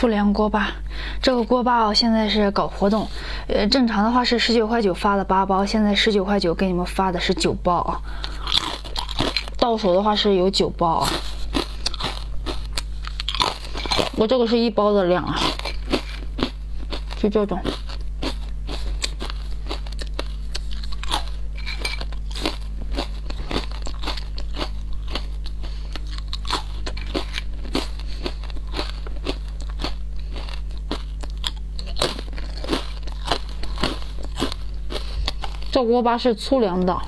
粗粮锅巴，这个锅巴哦，现在是搞活动，正常的话是19块9发的8包，现在19块9给你们发的是9包啊，到手的话是有9包啊。我这个是1包的量啊，就这种。 这锅巴是粗粮的。